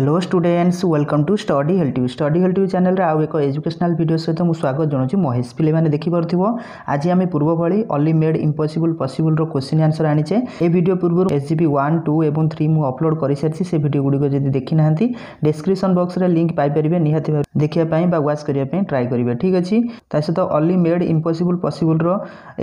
Hello students welcome to study help to you. Study help to you channel रे आउ एक educational video सहित मु स्वागत जणाउछि। महेश पिले माने देखि परथिबो आज आमे पूर्व भली अली मेड इम्पॉसिबल पॉसिबल रो क्वेश्चन आंसर आनिचे। ए वीडियो पूर्व एसजीपी 1 2 एवं 3 मु अपलोड करि सारछि। से वीडियो गुडी को जदि देखि नाहंती डिस्क्रिप्शन बॉक्स रे लिंक पाई परिबे, निहाती देखिया पई बा वाच करिया पई ट्राई करिवे। ठीक अछि, ता सहित अली मेड इम्पॉसिबल पॉसिबल रो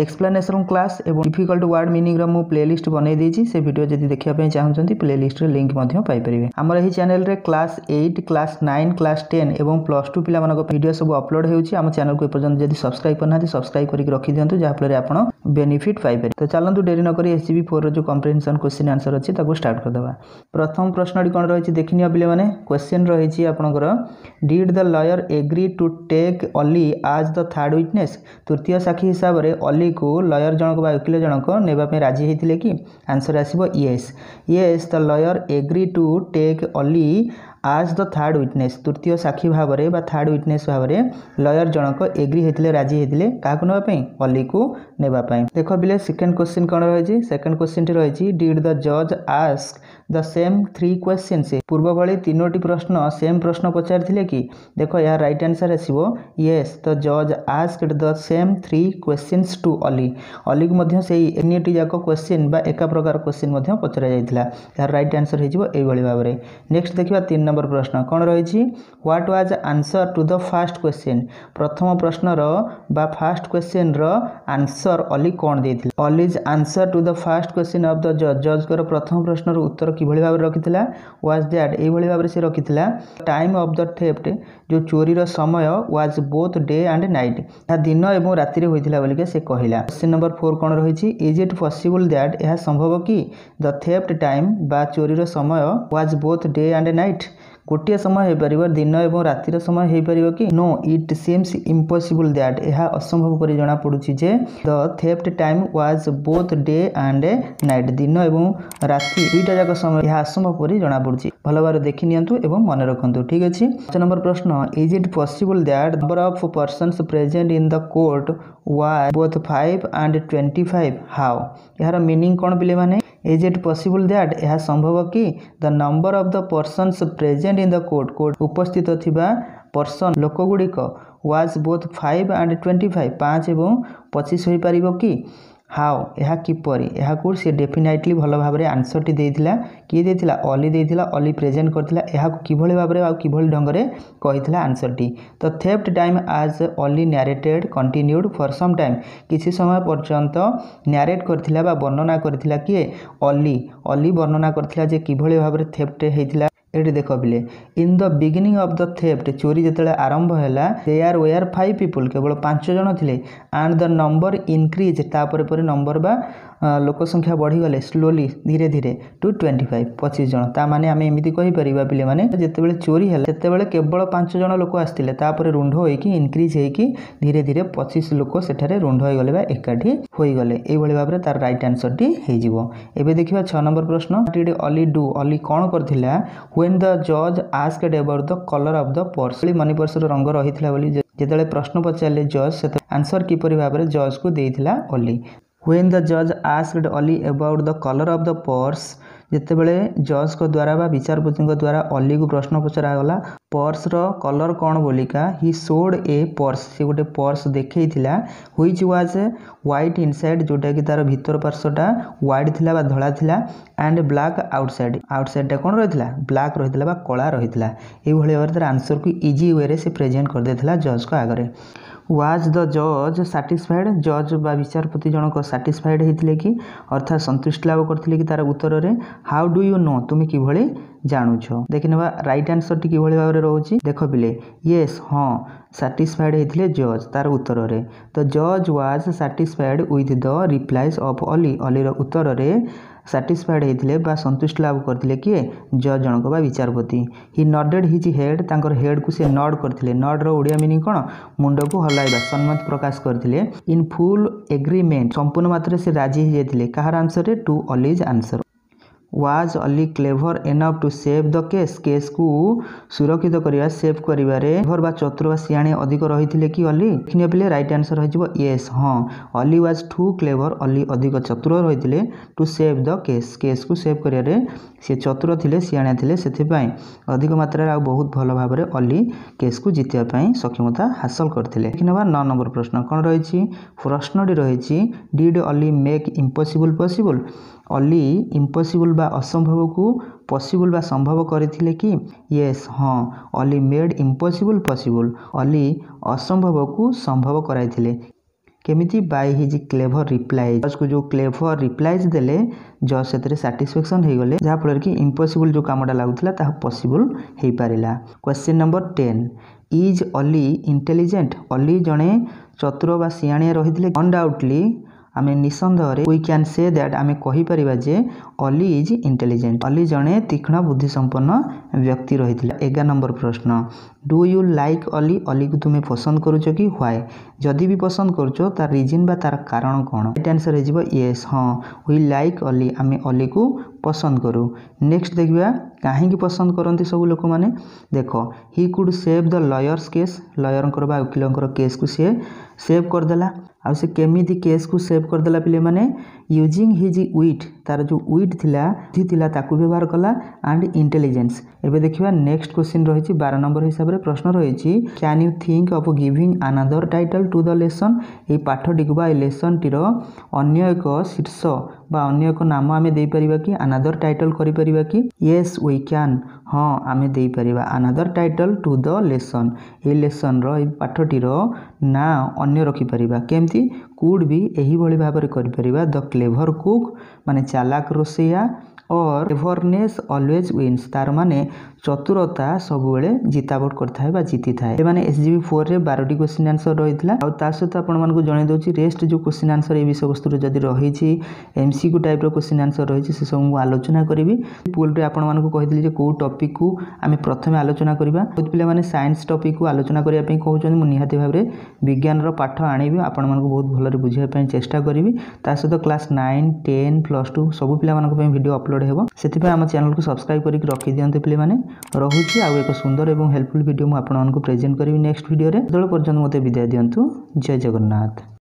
एक्सप्लेनेशन क्लास एवं डिफिकल्ट वर्ड मीनिंग रो मु प्लेलिस्ट बनाई देछि। से वीडियो जदि देखिया पई चाहंछंती प्लेलिस्ट रे लिंक मध्य पाई परिबे। हमर एही चैनल रे क्लास 8 क्लास 9 क्लास 10 एवं प्लस 2 पिला मानको वीडियो सब अपलोड हेउछि। हम चैनल को एपर्यंत जदि सब्सक्राइब करनाथि सब्सक्राइब करिक रखि दियंतु, जा फलरे आपण बेनिफिट पाई परिबे। तो चलंतु देरी न करी एसजीपी 4 रो जो कॉम्प्रिहेंशन क्वेश्चन आंसर अछि ताको स्टार्ट कर देबा। प्रथम प्रश्नडी कोन रहिछि देखिनियो पिले माने। क्वेश्चन रहिछि आपनकर did the lawyer agree to take Ali as the third witness. तृतीय साक्षी हिसाब रे अली को लॉयर जनक बा वकील जनक नेबा पे राजी हेतिले कि? आंसर आसीबो yes. Yes the lawyer agree to take Ali as the third witness. तृतीय साक्षी भाव में बा थर्ड विटनेस भाव में लॉयर जनक एग्री होते राजी होते काकू नापी अली को नेबापी। देख बिले सेकेंड क्वेश्चन कौन रही? सेकेंड क्वेश्चन टी रही डिड द जज ask the same three question. से पूर्व भली तीनोटी प्रश्न सेम प्रश्न पचारि कि? देख यार राइट आंसर आसो येस द जज ask the same three question to Ali. Ali को सेनिटी जाक क्वेश्चन बा एका प्रकार क्वेश्चन पचरा जाता। यार राइट आंसर होईभली भाव में। नेक्स्ट देखा तीन नंबर प्रश्न कौन रही? What was answer to the first question. प्रथम प्रश्नर बा फर्स्ट क्वेश्चन रो आंसर अली कौन देथिले? Allies answer to the first question of the जज। जज कर प्रथम प्रश्न रो उत्तर किभली भाव रखिथिला? वाज दैट एभली भाव से रखिथिला टाइम ऑफ द थेफ्ट जो चोरी रो समय was both day and night. या दिन एवं राति रे होइथिला बोलिके से कहला। क्वेश्चन नंबर 4 कौन रही? इज इट पॉसिबल दैट यह संभव कि द थेफ्ट टाइम बा चोरी रो समय was both day and night. गोटे समय हो दिन और रातिर समय हो पार कि? No it seems impossible that यह असंभव पर जना पड़ुछि जे the theft time was both day and night. दिन एवं राति दुईटा जाक समय यह असंभव पर जना पड़ुछि। भल भाव देखि नियंतु एवं मन रखंतु। ठीक अछि। 5 नंबर प्रश्न is it possible that number of persons present in the court was both 5 and 25 how. यार मीनिंग कोन पिले माने? इज इट पॉसिबल दैट यह संभव कि the number of the persons present in the court court उपस्थित थिबा पर्सन लोकगुड़िक वाज बोथ 5 एंड 25 पाँच एवं 25 हो पार कि? हाउ यह किपरि यह को सी डेफिनेटली भल भाव में आंसर टी देइथिला। कि देइथिला? अली देइथिला। अली प्रेजेंट करथिला यह किभली भाव में आ किभली ढंग रे कहिथिला आंसर टी। तो theft time as Ali narrated continued for some time. किसी समय पर्यंत नैरेट करथिला बा वर्णना करथिला कि अली। अली वर्णना करथिला जे किभली भाव में थेफ्ट हेतिला। एटी देख बिले in the beginning of the theft चोरी जिते आरंभ हैला देयर वेयर 5 पीपल केवल 5 जन थिले एंड द नंबर इनक्रीज तापर पर नंबर बा लोक संख्या बढ़ी गले स्लोली धीरे धीरे टू 25 25 जन। ता माने आमे एमिति कहि परिबा पिले माने जते बेले चोरी हैला जते बेले केवल 5 जन लोक आस्थिले तापर रुंड होइकी इनक्रीज हेकी धीरे धीरे 25 लोक सेठारे रुंड होई गले बा एकाठी होई गले। एई भली भाबरे तार राइट आंसर टी हे जिवो। एबे देखिबा 6 नंबर प्रश्न टीडी अली डू। अली कोन करथिला? When the judge asked about the color of the purse, money purse रंग रही जिते प्रश्न पचारे जज से आंसर किपर भाव में जज को देइथिला Ali. When the judge asked Ali about the color of the purse, जितेबले जज को द्वारा बा विचारपति द्वारा अली को प्रश्न पचरागला पर्स रो कलर कौन बोलिका? ही सोड ए पर्स से गोटे पर्स देखा हुईज वाज व्हाइट इनसाइड जोटा कि तार भीतर पार्श्वटा व्हाइट थिला बा धला थिला एंड ब्लैक आउटसाइड। आउटसाइडटा कौन रही है? ब्लैक रही बा कला रही। यही भाव तार आंसर को इजी वे रे से प्रेजेंट कर देथिला जज को आगरे। वाज द जज सैटिस्फाइड? जज बा विचारपति जनक सैटिस्फाइड होते कि अर्थात संतुष्टि लाभ करते कि तार उत्तर में? हाउ डू यू नो तुम्हें किभली जानुछ। देखने बा राइट आंसर टी किभली भाव रोचे। देख बिले येस हाँ सैटिस्फाइड होते जज तार उत्तर में। तो जज was satisfied with the replies of Ali. अलीर उत्तर में सैटिस्फाइड होते बा संतुष्ट लाभ करते किए जज जनक बा विचारपति। ही नडेड हिज हेड तांकर हेड को से नड करते। नड्र ओडिया मीनिंग कौन? मुंड को हल्ला सम्मत प्रकाश करते। इन फुल एग्रीमेंट संपूर्ण मात्रा से राजी हो जाते। कहार answer? To Ali's answer. Was Ali clever enough to save the case, case को सुरक्षित करिया सेव करिवारे बा चतुर सियाणे अधिक रही कि अली देखने पे रईट आंसर हो येस हाँ Ali was too clever Ali अधिक चतुर रही to save the case, case को सेव करिया सी चतुर थे सियाणे थे से अधिक मात्रा आ बहुत भल भाव में अली केस को जितने सक्षमता हासिल करते। ना 9 नंबर प्रश्न कौन रही प्रश्नटी रही did Ali make impossible possible, Ali impossible बा असंभव को पॉसिबल बा संभव करथिले कि यस हाँ Ali made impossible possible Ali असंभव को संभव कराइथिले केमिति बाय हिज क्लेभर रिप्लाइज, जज को जो क्लेभर रिप्लाइज देले जज से सैटिस्फेक्शन हो गले जहाँफल कि इम्पॉसिबल जो कामटा लगुला ता पॉसिबल हो पारा। Question number 10 is Ali intelligent, Ali जड़े चतुर बा सियाणिया रही अनडाउटली आम निसंदेह वी कैन से दैट आम कहीपर जे अली इज इंटेलिजेंट अली जड़े तीक्ष्ण बुद्धि संपन्न व्यक्ति रही है। 11 नंबर प्रश्न do you like Ali, Ali को तुम्हें पसंद करुच कि व्हाई, जदि भी पसंद करुच तार रिजन बा तार कारण कौन, राइट आंसर हो येस हाँ वी लाइक अली आम अली को पसंद करूँ। नेक्स्ट देखा कहीं पसंद करती सब लोक मैंने देख ही could save the lawyers case, lawyer वकिल केस को सी सेव करदेला आ से केमी केस को सेव करदेला पे मैंने यूजिंग हिज विट तार जो विट थिला ताकु व्यवहार कला एंड इंटेलिजेंस। एबे देखिबा नेक्स्ट क्वेश्चन रही 12 नंबर हिसाब से प्रश्न रही can you think of giving another title to the lesson, ये पाठटी को बा लेसन टीर अन्य एक शीर्ष बा अन्य एक नाम आमे दे परिबा कि अनादर टाइटल करि परिबा कि यस वी कैन हाँ आमे दे परिबा another title to the lesson, ये लेसन रो पाठटी रो ना अन्य रखि परिबा केमती कुड भी यही भाव में कर द क्लेभर कुक माने चालाक रोसैया और क्लेभरनेस ऑलवेज विन्स तार माने चतुरता सबुबले जितावट कर जीति थाए। मैंने एसजीपी 4 रे 12 टी क्वेश्चन आंसर रही है आ सहित आपको जन दूसरी रेस्ट जो क्वेश्चन आंसर ये विषय वस्तु जब रही एमसीक्यू टाइप क्वेश्चन आंसर रही सब मुझे आलोचना करी। पुल में आपको कौ टॉपिक को आम प्रथम आलोचना करवा बहुत पे साइंस टॉपिक को आलोचना करने कहते हैं निहाती भाव में विज्ञान पाठ आने आपको बहुत भलि बुझाई चेषा करी सहित क्लास 9, 10 +2 सब पे भिड अपलोड होती आम चैनल को सब्सक्राइब करके रखी दिखाते पे रहुछि आउ एक सुंदर एवं हेल्पफुल वीडियो मु आपण को प्रेजेंट करी नेक्स्ट वीडियो रे। तदल पर्यंत मते विदाय दियंतु जय जगन्नाथ।